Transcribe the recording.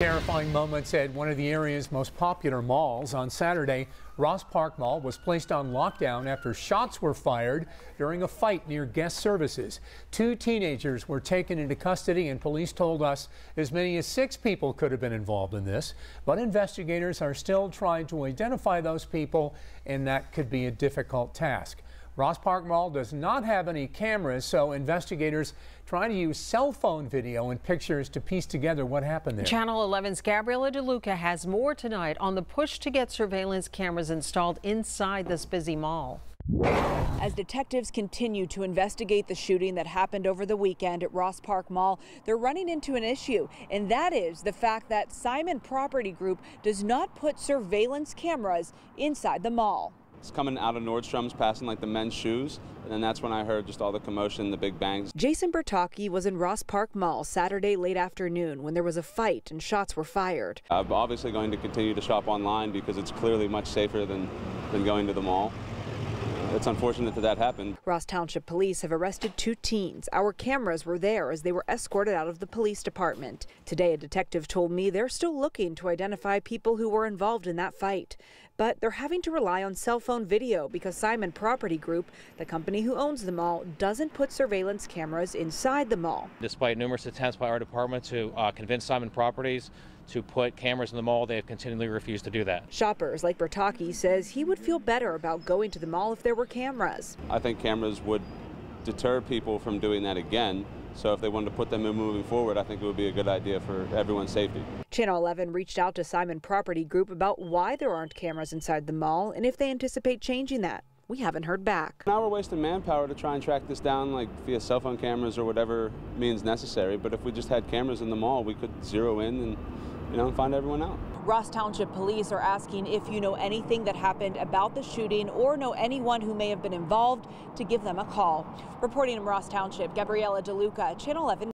Terrifying moments at one of the area's most popular malls. On Saturday, Ross Park Mall was placed on lockdown after shots were fired during a fight near guest services. Two teenagers were taken into custody, and police told us as many as 6 people could have been involved in this. But investigators are still trying to identify those people, and that could be a difficult task. Ross Park Mall does not have any cameras, so investigators trying to use cell phone video and pictures to piece together what happened there. Channel 11's Gabriella DeLuca has more tonight on the push to get surveillance cameras installed inside this busy mall. As detectives continue to investigate the shooting that happened over the weekend at Ross Park Mall, they're running into an issue, and that is the fact that Simon Property Group does not put surveillance cameras inside the mall. It's coming out of Nordstrom's, passing like the men's shoes, and then that's when I heard just all the commotion, the big bangs. Jason Bertocchi was in Ross Park Mall Saturday late afternoon when there was a fight and shots were fired. I'm obviously going to continue to shop online because it's clearly much safer than going to the mall. It's unfortunate that happened. Ross Township police have arrested 2 teens. Our cameras were there as they were escorted out of the police department. Today, a detective told me they're still looking to identify people who were involved in that fight. But they're having to rely on cell phone video because Simon Property Group, the company who owns the mall, doesn't put surveillance cameras inside the mall. Despite numerous attempts by our department to convince Simon Properties to put cameras in the mall, they have continually refused to do that. Shoppers like Bertocchi says he would feel better about going to the mall if there were cameras. I think cameras would deter people from doing that again. So if they wanted to put them in moving forward, I think it would be a good idea for everyone's safety. Channel 11 reached out to Simon Property Group about why there aren't cameras inside the mall and if they anticipate changing that. We haven't heard back. Now we're wasting manpower to try and track this down, like via cell phone cameras or whatever means necessary. But if we just had cameras in the mall, we could zero in and, find everyone out. Ross Township police are asking if you know anything that happened about the shooting or know anyone who may have been involved to give them a call. Reporting in Ross Township, Gabriella DeLuca, Channel 11.